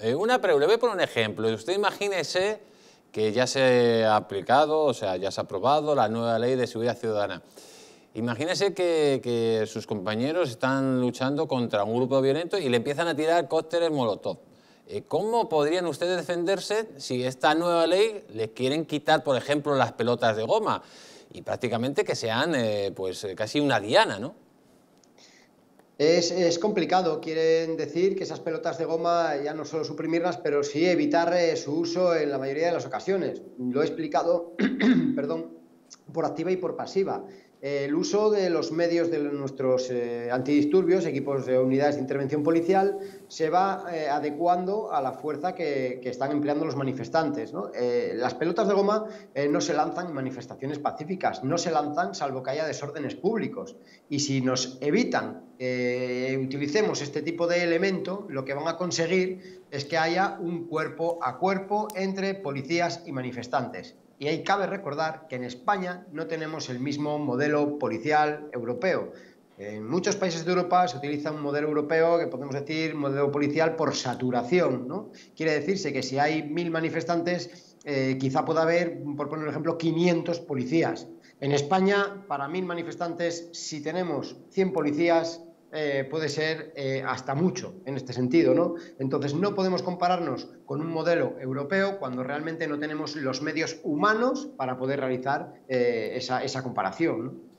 Le voy a poner un ejemplo. Usted imagínese que ya se ha aplicado, o sea, ya se ha aprobado la nueva ley de seguridad ciudadana. Imagínese que sus compañeros están luchando contra un grupo violento y le empiezan a tirar cócteles molotov. ¿Cómo podrían ustedes defenderse si esta nueva ley les quieren quitar, por ejemplo, las pelotas de goma y prácticamente que sean pues casi una diana, ¿no? Es complicado. Quieren decir que esas pelotas de goma ya no solo suprimirlas, pero sí evitar su uso en la mayoría de las ocasiones. Lo he explicado perdón, por activa y por pasiva. El uso de los medios de nuestros antidisturbios, equipos de unidades de intervención policial, se va adecuando a la fuerza que están empleando los manifestantes, ¿no? Las pelotas de goma no se lanzan en manifestaciones pacíficas, no se lanzan salvo que haya desórdenes públicos. Y si nos evitan que utilicemos este tipo de elemento, lo que van a conseguir es que haya un cuerpo a cuerpo entre policías y manifestantes. Y ahí cabe recordar que en España no tenemos el mismo modelo policial europeo. En muchos países de Europa se utiliza un modelo europeo que podemos decir modelo policial por saturación, ¿no? Quiere decirse que si hay 1000 manifestantes, quizá pueda haber, por poner un ejemplo, 500 policías. En España, para 1000 manifestantes, si tenemos 100 policías, puede ser hasta mucho en este sentido, ¿no? Entonces no podemos compararnos con un modelo europeo cuando realmente no tenemos los medios humanos para poder realizar esa comparación, ¿no?